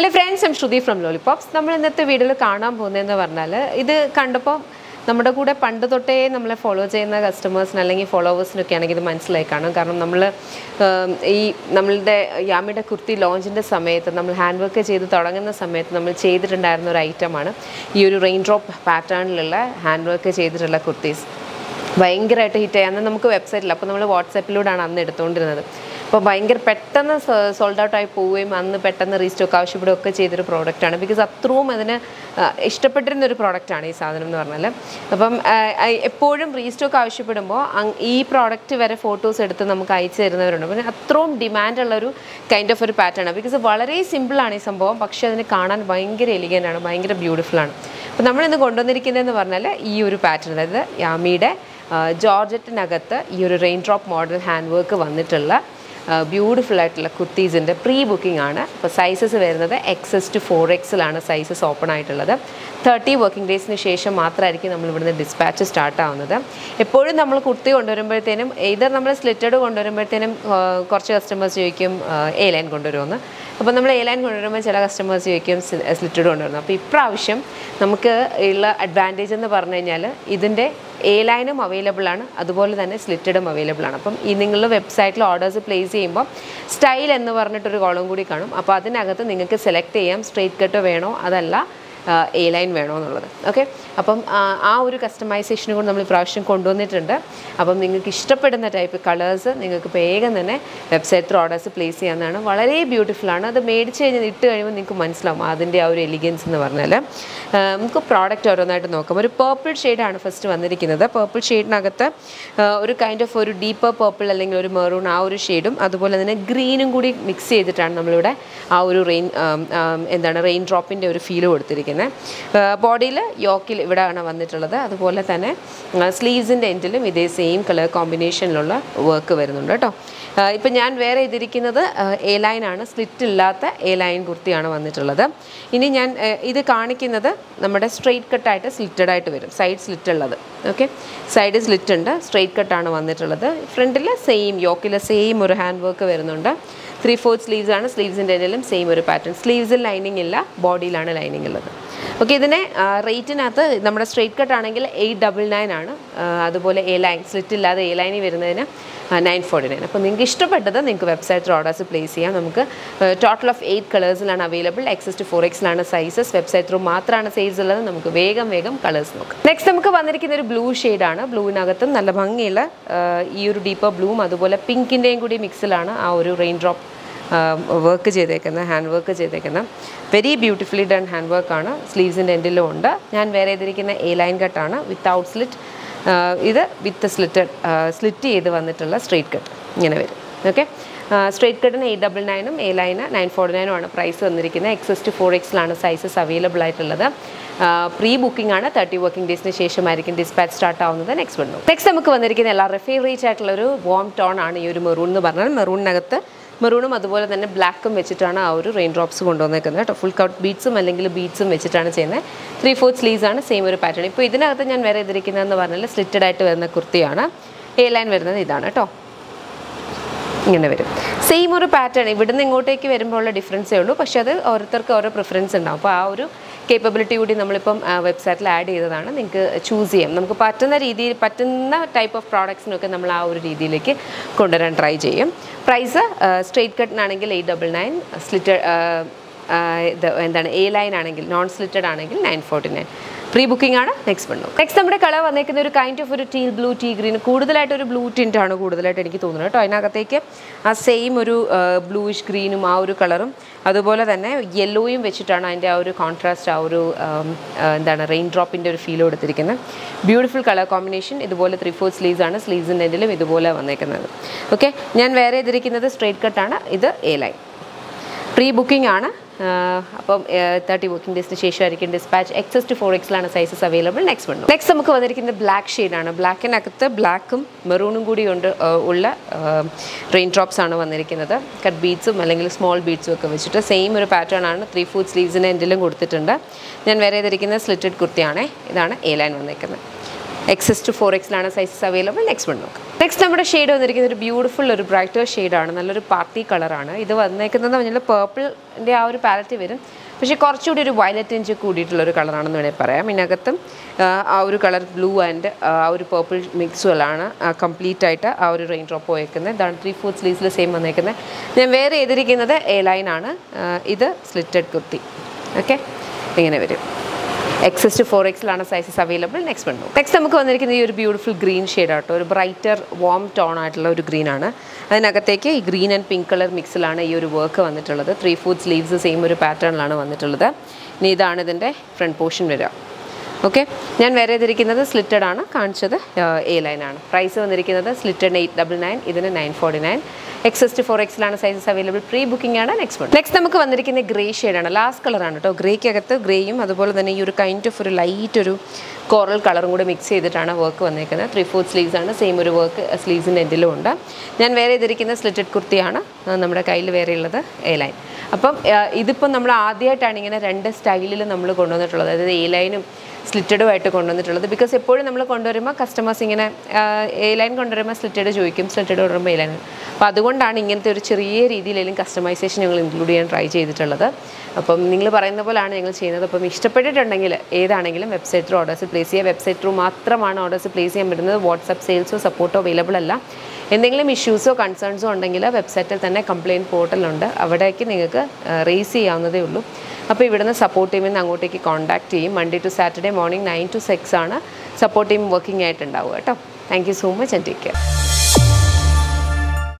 Hello friends, I am Shruti from Lollipops. We are going to see this video. We follow customers and followers. We YeaMe Kurti launch in the summit, we handwork in the summit, we have a raindrop pattern, handwork kurtis. We have website. If you have a sold out type of restock, you can use the product because it's a product. If you have a restock, you can use this product for photos. It's a demand kind of a pattern because it's very simple, but it's very elegant and beautiful. If you have a pattern, YeaMe Georgette Nagata, this raindrop model handwork. Beautiful kurtis in the pre-booking sizes XS to 4X sizes open 30 working days in the dispatch start either slitted customers A-line customers slitted advantage in A-line is available and slitted available. If you website orders place style and the column, you can select AM, straight cut A-line. Okay? That customization is available. Type of colors, website orders place. Very beautiful. The made change is elegance. Product is a purple shade. Purple shade is kind of a deeper purple or maroon shade. That is green mix. Raindrop feel. Body York sleeves in the interim with the same color combination work. Now, I am wearing A line, slit A line kurti. This is straight cut, slitted side slit. Okay, side is slit, straight cut. Front same yoke, same handwork. 3/4 sleeves and sleeves in the same pattern. Sleeves lining illa, body lining illa. Okay, then rate in straight cut 899 A line slit illa, A line 949. If you like this, you can website orders place. We have total of 8 colors available, access to 4X sizes. Website sizes we colors. Next, we have a blue shade. Blue is a deeper blue, pink is mix a raindrop. Work handwork very beautifully done handwork sleeves in end A line cut without slit with the slitted straight cut. Okay. Straight cut and 899 A line 949 price access to 4X sizes available. Pre-booking 30 working days dispatch start the next one. Next time favorite warm tone maroon and black raindrops full cut beads and beads 3/4 sleeves and same pattern. Now, I slitted kurti A-line same pattern. If you take a difference, but preference. Capability we add to our website. You can choose a type of products we can try. Price straight cut 899, A line non-slitted 949. Pre-booking next one. Next time color is kind of a teal blue, tea green. A blue tint. Same bluish green color. That's yellow and contrast raindrop feel. Beautiful color combination. This is 3/4 sleeves and sleeves in the okay. I straight cut. This A line. Pre-booking 30 working days dispatch access to 4X sizes available. Next one. Next we have black shade. Black and black maroon raindrops cut beads small beads same pattern 3/4 sleeves in the slitted kurti A line XS to 4X sizes available. Next one. Next number shade is a beautiful brighter shade. It's a party color. This is purple palette. But it is a violet color. It's blue and purple mix. Complete tighter. Raindrop. It's 3/4 sleeves. It's a A-line. It's a slitted kurti. Okay? XS to 4X lana sizes available. Next one. Next, we have a beautiful green shade. A brighter, warm tone green. And green and pink color mix work. 3/4 leaves the same pattern. This is the front portion. Okay. This is slitted. A-line. Price is slitted 899. This is 949. XS to 4X lana sizes available. Pre-booking and next one. Next, we have a grey shade. Last color. Grey is a kind of light coral color mix. 3/4 sleeves and same work sleeves. We have a slitted kurti. A-line. A-line. Slitted because if we customers A-line slitted slitted A-line. Customization included try website orders place website place WhatsApp sales support available. Issues or concerns website complaint portal raise. If you have support team, you can contact team Monday to Saturday morning 9 to 6. Support team working at. Thank you so much and take care.